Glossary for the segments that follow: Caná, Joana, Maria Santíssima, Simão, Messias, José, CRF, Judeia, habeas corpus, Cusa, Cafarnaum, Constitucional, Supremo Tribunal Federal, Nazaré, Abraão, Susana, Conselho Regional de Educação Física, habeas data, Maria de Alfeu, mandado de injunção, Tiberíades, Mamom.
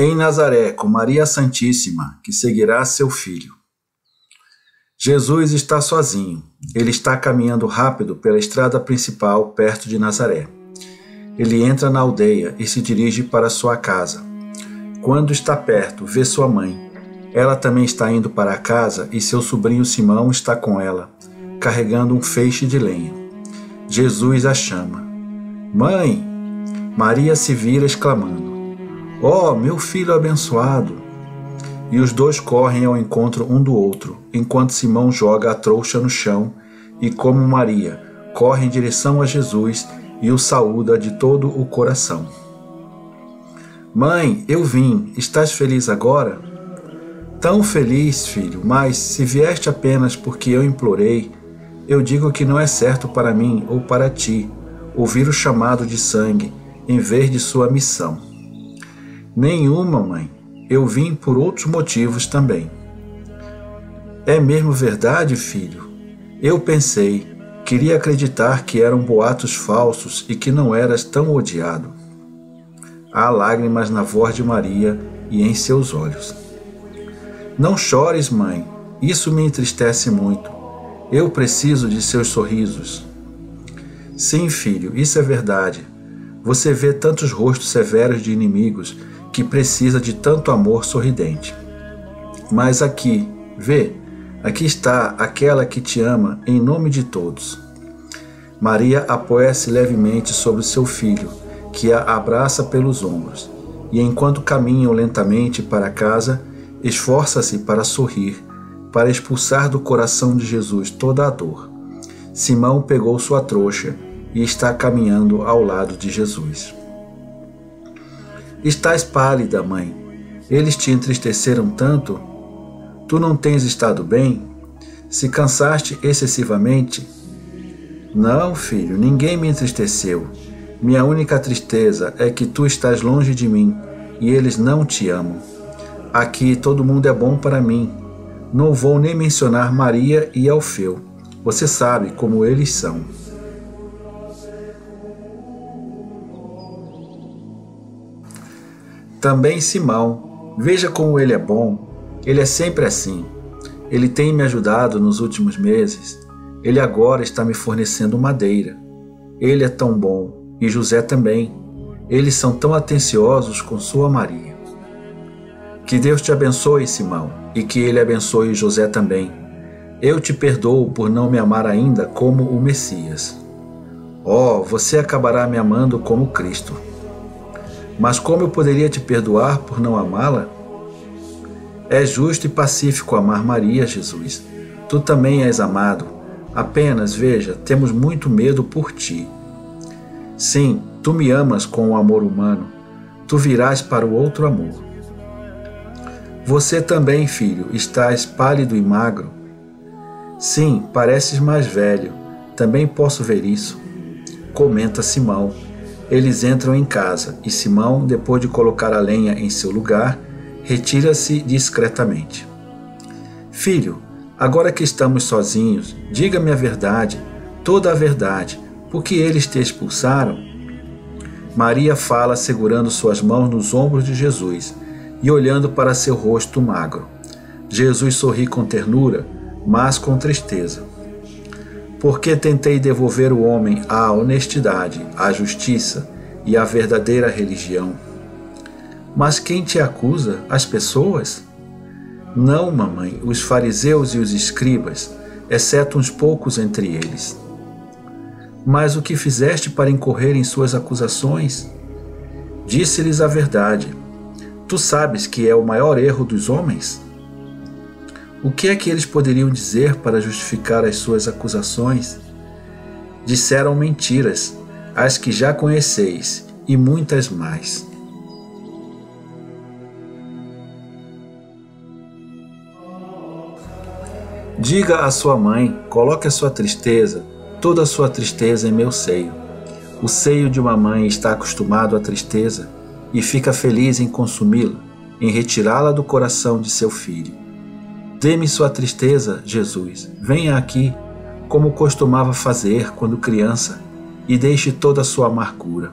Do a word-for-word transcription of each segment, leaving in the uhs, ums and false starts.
em Nazaré, com Maria Santíssima, que seguirá seu filho. Jesus está sozinho. Ele está caminhando rápido pela estrada principal perto de Nazaré. Ele entra na aldeia e se dirige para sua casa. Quando está perto, vê sua mãe. Ela também está indo para a casa e seu sobrinho Simão está com ela, carregando um feixe de lenha. Jesus a chama. Mãe! Maria se vira exclamando. Oh, meu filho abençoado! E os dois correm ao encontro um do outro, enquanto Simão joga a trouxa no chão e, como Maria, corre em direção a Jesus e o saúda de todo o coração. Mãe, eu vim, estás feliz agora? Tão feliz, filho, mas se vieste apenas porque eu implorei, eu digo que não é certo para mim ou para ti ouvir o chamado de sangue em vez de sua missão. Nenhuma, mãe, eu vim por outros motivos também. É mesmo verdade, filho? Eu pensei, queria acreditar que eram boatos falsos e que não eras tão odiado. Há lágrimas na voz de Maria e em seus olhos. Não chores, mãe, isso me entristece muito. Eu preciso de seus sorrisos. Sim, filho, isso é verdade. Você vê tantos rostos severos de inimigos que precisa de tanto amor sorridente. Mas aqui, vê, aqui está aquela que te ama em nome de todos. Maria apoia-se levemente sobre seu filho, que a abraça pelos ombros, e enquanto caminham lentamente para casa, esforça-se para sorrir, para expulsar do coração de Jesus toda a dor. Simão pegou sua trouxa e está caminhando ao lado de Jesus. Estás pálida, mãe. Eles te entristeceram tanto? Tu não tens estado bem? Se cansaste excessivamente? Não, filho, ninguém me entristeceu. Minha única tristeza é que tu estás longe de mim e eles não te amam. Aqui todo mundo é bom para mim. Não vou nem mencionar Maria e Alfeu. Você sabe como eles são. Também Simão, veja como ele é bom. Ele é sempre assim. Ele tem me ajudado nos últimos meses. Ele agora está me fornecendo madeira. Ele é tão bom. E José também. Eles são tão atenciosos com sua Maria. Que Deus te abençoe, Simão, e que ele abençoe José também. Eu te perdoo por não me amar ainda como o Messias. Oh, você acabará me amando como Cristo. Mas como eu poderia te perdoar por não amá-la? É justo e pacífico amar Maria, Jesus. Tu também és amado. Apenas, veja, temos muito medo por ti. Sim, tu me amas com o amor humano. Tu virás para o outro amor. Você também, filho, estás pálido e magro. Sim, pareces mais velho. Também posso ver isso. Comenta Simão. Eles entram em casa e Simão, depois de colocar a lenha em seu lugar, retira-se discretamente. Filho, agora que estamos sozinhos, diga-me a verdade, toda a verdade. Por que eles te expulsaram? Maria fala segurando suas mãos nos ombros de Jesus e olhando para seu rosto magro. Jesus sorri com ternura, mas com tristeza. Porque tentei devolver o homem à honestidade, à justiça e à verdadeira religião. Mas quem te acusa? As pessoas? Não, mamãe, os fariseus e os escribas, exceto uns poucos entre eles. Mas o que fizeste para incorrer em suas acusações? Disse-lhes a verdade. Tu sabes que é o maior erro dos homens? O que é que eles poderiam dizer para justificar as suas acusações? Disseram mentiras, as que já conheceis, e muitas mais. Diga à sua mãe, coloque a sua tristeza, toda a sua tristeza em meu seio. O seio de uma mãe está acostumado à tristeza e fica feliz em consumi-la, em retirá-la do coração de seu filho. Dê-me sua tristeza, Jesus. Venha aqui, como costumava fazer quando criança, e deixe toda a sua amargura.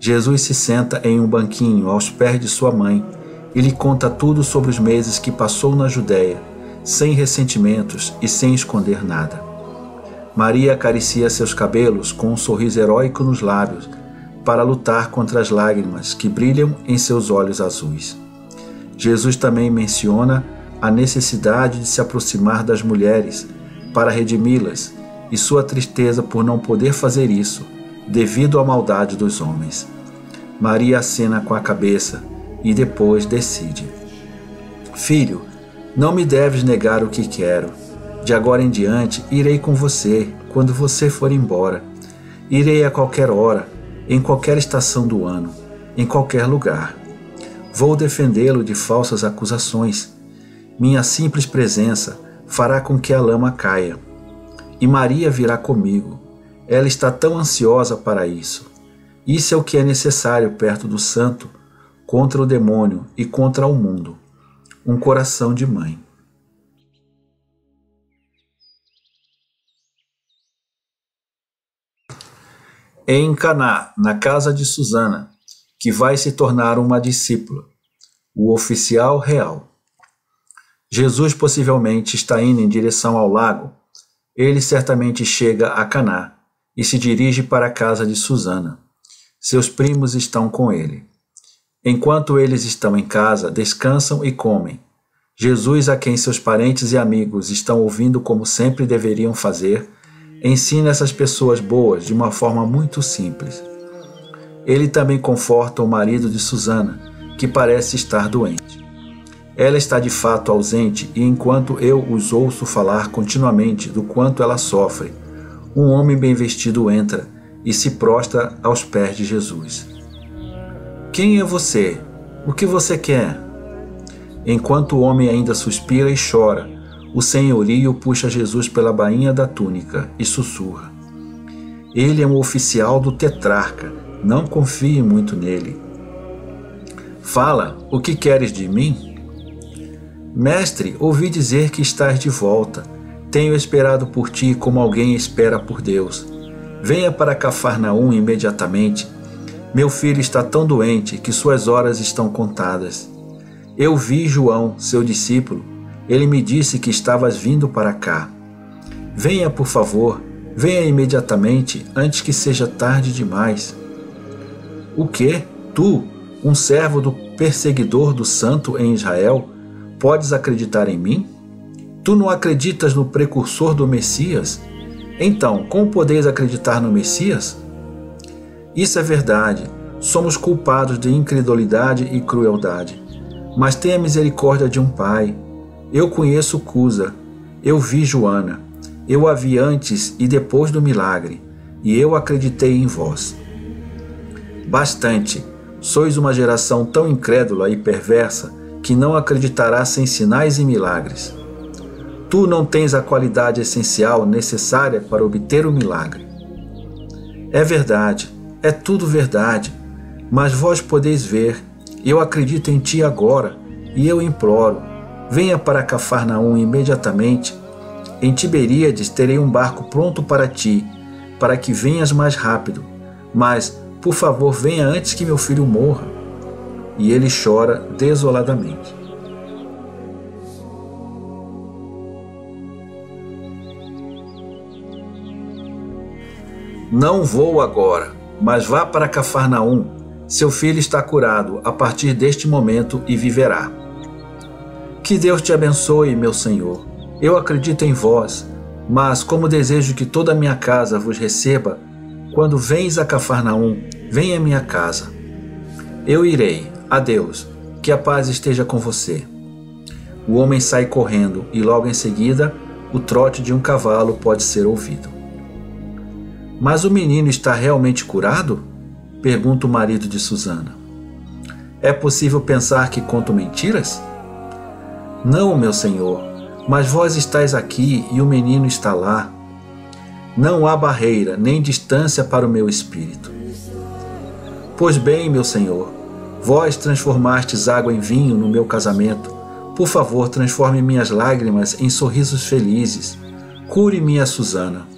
Jesus se senta em um banquinho aos pés de sua mãe e lhe conta tudo sobre os meses que passou na Judeia, sem ressentimentos e sem esconder nada. Maria acaricia seus cabelos com um sorriso heróico nos lábios para lutar contra as lágrimas que brilham em seus olhos azuis. Jesus também menciona a necessidade de se aproximar das mulheres para redimi-las e sua tristeza por não poder fazer isso devido à maldade dos homens. Maria acena com a cabeça e depois decide. Filho, não me deves negar o que quero. De agora em diante irei com você quando você for embora. Irei a qualquer hora, em qualquer estação do ano, em qualquer lugar. Vou defendê-lo de falsas acusações. Minha simples presença fará com que a lama caia. E Maria virá comigo. Ela está tão ansiosa para isso. Isso é o que é necessário perto do santo, contra o demônio e contra o mundo. Um coração de mãe. Em Caná, na casa de Susana, que vai se tornar uma discípula, o oficial real. Jesus possivelmente está indo em direção ao lago. Ele certamente chega a Caná e se dirige para a casa de Susana. Seus primos estão com ele. Enquanto eles estão em casa, descansam e comem. Jesus, a quem seus parentes e amigos estão ouvindo como sempre deveriam fazer, ensina essas pessoas boas de uma forma muito simples. Ele também conforta o marido de Susana, que parece estar doente. Ela está de fato ausente e enquanto eu os ouço falar continuamente do quanto ela sofre, um homem bem vestido entra e se prostra aos pés de Jesus. Quem é você? O que você quer? Enquanto o homem ainda suspira e chora, o senhorio puxa Jesus pela bainha da túnica e sussurra. Ele é um oficial do tetrarca, não confie muito nele. Fala, o que queres de mim? Mestre, ouvi dizer que estás de volta. Tenho esperado por ti como alguém espera por Deus. Venha para Cafarnaum imediatamente. Meu filho está tão doente que suas horas estão contadas. Eu vi João, seu discípulo. Ele me disse que estavas vindo para cá. Venha, por favor, venha imediatamente, antes que seja tarde demais. O quê? Tu, um servo do perseguidor do santo em Israel, podes acreditar em mim? Tu não acreditas no precursor do Messias? Então, como podeis acreditar no Messias? Isso é verdade. Somos culpados de incredulidade e crueldade. Mas tenha misericórdia de um pai. Eu conheço Cusa. Eu vi Joana. Eu a vi antes e depois do milagre. E eu acreditei em vós. Bastante. Sois uma geração tão incrédula e perversa que não acreditará sem sinais e milagres. Tu não tens a qualidade essencial necessária para obter o milagre. É verdade. É tudo verdade, mas vós podeis ver, eu acredito em ti agora, e eu imploro, venha para Cafarnaum imediatamente, em Tiberíades terei um barco pronto para ti, para que venhas mais rápido, mas, por favor, venha antes que meu filho morra. E ele chora desoladamente. Não vou agora. Mas vá para Cafarnaum, seu filho está curado a partir deste momento e viverá. Que Deus te abençoe, meu Senhor. Eu acredito em vós, mas como desejo que toda a minha casa vos receba, quando vens a Cafarnaum, vem à minha casa. Eu irei. Adeus. Que a paz esteja com você. O homem sai correndo e logo em seguida o trote de um cavalo pode ser ouvido. Mas o menino está realmente curado? Pergunta o marido de Susana. É possível pensar que conto mentiras? Não, meu senhor, mas vós estáis aqui e o menino está lá. Não há barreira nem distância para o meu espírito. Pois bem, meu senhor, vós transformastes água em vinho no meu casamento. Por favor, transforme minhas lágrimas em sorrisos felizes. Cure minha Susana.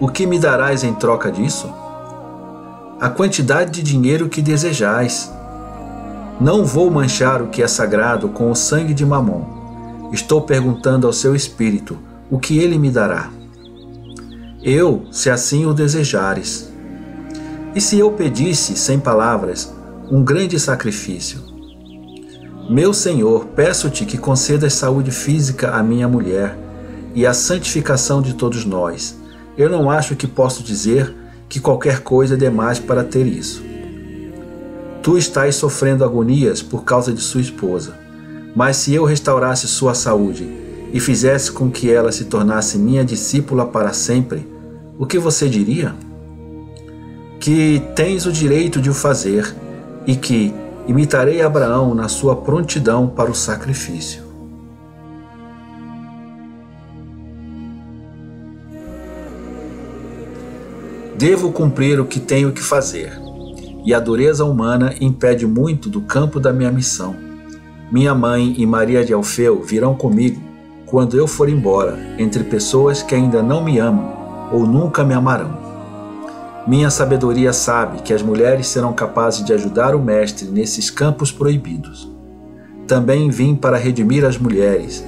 O que me darás em troca disso? a quantidade de dinheiro que desejais. Não vou manchar o que é sagrado com o sangue de Mamom. Estou perguntando ao seu espírito o que ele me dará. Eu, se assim o desejares. E se eu pedisse, sem palavras, um grande sacrifício? Meu Senhor, peço-te que concedas saúde física à minha mulher e a santificação de todos nós. Eu não acho que posso dizer que qualquer coisa é demais para ter isso. Tu estás sofrendo agonias por causa de sua esposa, mas se eu restaurasse sua saúde e fizesse com que ela se tornasse minha discípula para sempre, o que você diria? Que tens o direito de o fazer e que imitarei Abraão na sua prontidão para o sacrifício. Devo cumprir o que tenho que fazer, e a dureza humana impede muito do campo da minha missão. Minha mãe e Maria de Alfeu virão comigo quando eu for embora, entre pessoas que ainda não me amam ou nunca me amarão. Minha sabedoria sabe que as mulheres serão capazes de ajudar o Mestre nesses campos proibidos. Também vim para redimir as mulheres,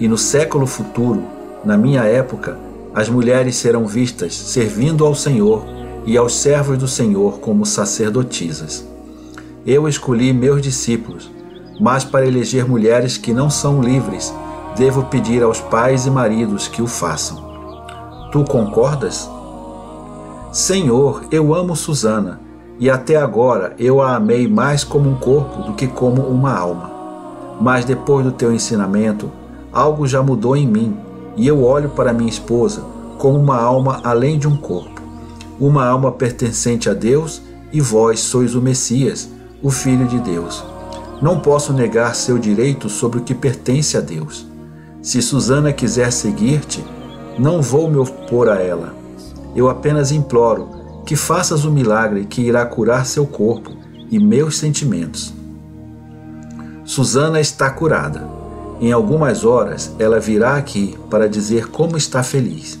e no século futuro, na minha época, as mulheres serão vistas servindo ao Senhor e aos servos do Senhor como sacerdotisas. Eu escolhi meus discípulos, mas para eleger mulheres que não são livres, devo pedir aos pais e maridos que o façam. Tu concordas? Senhor, eu amo Susana, e até agora eu a amei mais como um corpo do que como uma alma. Mas depois do teu ensinamento, algo já mudou em mim, e eu olho para minha esposa como uma alma além de um corpo, uma alma pertencente a Deus, e vós sois o Messias, o Filho de Deus. Não posso negar seu direito sobre o que pertence a Deus. Se Susana quiser seguir-te, não vou me opor a ela. Eu apenas imploro que faças o milagre que irá curar seu corpo e meus sentimentos. Susana está curada. Em algumas horas ela virá aqui para dizer como está feliz.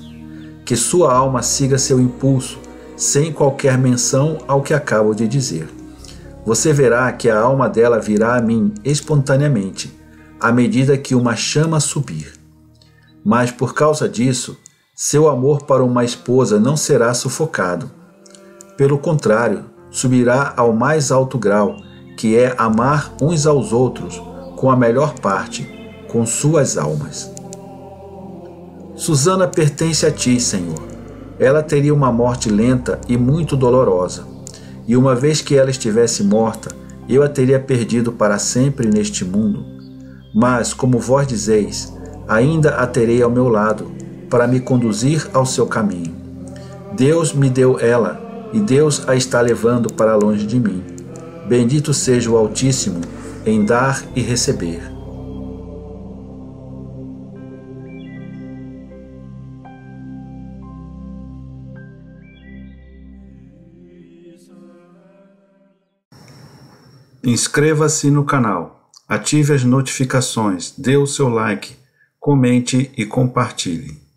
Que sua alma siga seu impulso, sem qualquer menção ao que acabo de dizer. Você verá que a alma dela virá a mim espontaneamente, à medida que uma chama subir. Mas por causa disso, seu amor para uma esposa não será sufocado. Pelo contrário, subirá ao mais alto grau, que é amar uns aos outros com a melhor parte, com suas almas. Susana pertence a ti, Senhor. Ela teria uma morte lenta e muito dolorosa. E uma vez que ela estivesse morta, eu a teria perdido para sempre neste mundo. Mas, como vós dizeis, ainda a terei ao meu lado, para me conduzir ao seu caminho. Deus me deu ela, e Deus a está levando para longe de mim. Bendito seja o Altíssimo, em dar e receber. Inscreva-se no canal, ative as notificações, dê o seu like, comente e compartilhe.